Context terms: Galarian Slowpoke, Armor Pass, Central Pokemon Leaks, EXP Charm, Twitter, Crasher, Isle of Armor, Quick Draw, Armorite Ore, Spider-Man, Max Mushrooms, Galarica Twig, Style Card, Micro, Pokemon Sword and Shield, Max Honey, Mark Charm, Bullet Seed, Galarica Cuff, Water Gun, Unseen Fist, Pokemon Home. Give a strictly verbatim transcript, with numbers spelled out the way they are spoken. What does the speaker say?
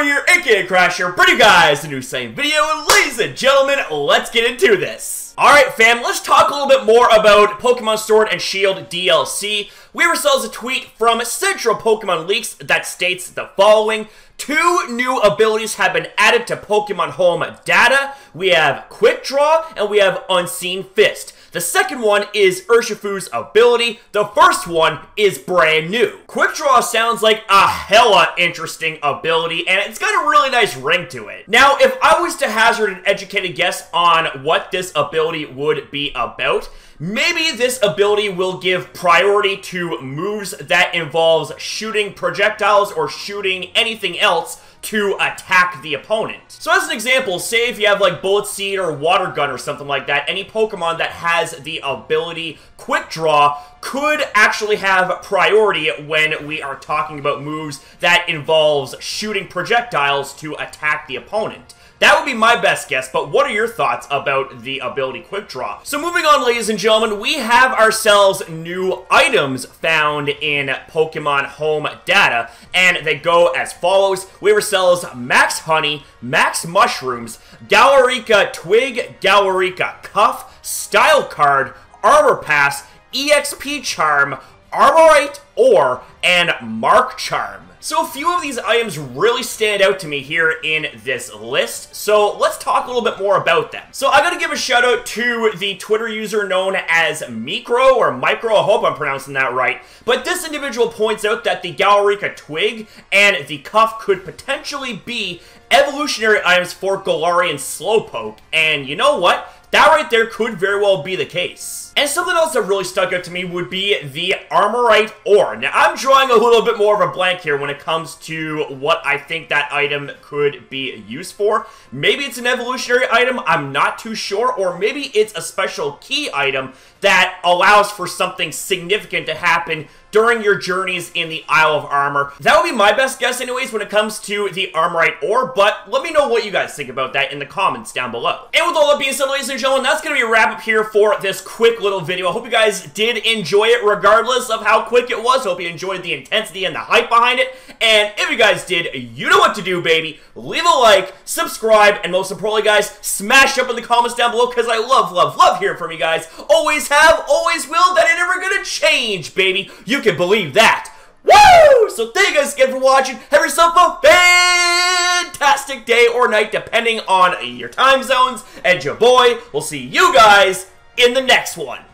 Warrior, aka Crasher, bring you guys a new same video, and ladies and gentlemen, let's get into this. Alright fam, let's talk a little bit more about Pokemon Sword and Shield D L C. We ourselves a tweet from Central Pokemon Leaks that states the following. Two new abilities have been added to Pokemon Home data. We have Quick Draw, and we have Unseen Fist. The second one is Urshifu's ability. The first one is brand new. Quick Draw sounds like a hella interesting ability, and it's got a really nice ring to it. Now, if I was to hazard an educated guess on what this ability would be about, maybe this ability will give priority to moves that involves shooting projectiles or shooting anything else to attack the opponent. So as an example, say if you have like Bullet Seed or Water Gun or something like that, any Pokemon that has the ability Quick Draw could actually have priority when we are talking about moves that involves shooting projectiles to attack the opponent. That would be my best guess, but what are your thoughts about the ability Quick Draw? So moving on, ladies and gentlemen, we have ourselves new items found in Pokemon Home data, and they go as follows. We have ourselves Max Honey, Max Mushrooms, Galarica Twig, Galarica Cuff, Style Card, Armor Pass, E X P Charm, Armorite Ore, and Mark Charm. So a few of these items really stand out to me here in this list, so let's talk a little bit more about them. So I gotta give a shout out to the Twitter user known as Micro, or Micro, I hope I'm pronouncing that right, but this individual points out that the Galarica Twig and the Cuff could potentially be evolutionary items for Galarian Slowpoke, and you know what? That right there could very well be the case. And something else that really stuck out to me would be the Armorite Ore. Now, I'm drawing a little bit more of a blank here when it comes to what I think that item could be used for. Maybe it's an evolutionary item, I'm not too sure, or maybe it's a special key item that allows for something significant to happen during your journeys in the Isle of Armor. That would be my best guess anyways when it comes to the Armorite Ore, but let me know what you guys think about that in the comments down below. And with all that being said, ladies and gentlemen, that's going to be a wrap up here for this quick little video. I hope you guys did enjoy it regardless of how quick it was. Hope you enjoyed the intensity and the hype behind it. And if you guys did, you know what to do, baby. Leave a like, subscribe, and most importantly, guys, smash up in the comments down below because I love, love, love hearing from you guys. Always have, always will. That ain't ever going to change, baby. You You can believe that. Woo! So thank you guys again for watching. Have yourself a fantastic day or night depending on your time zones. And your boy, we'll see you guys in the next one.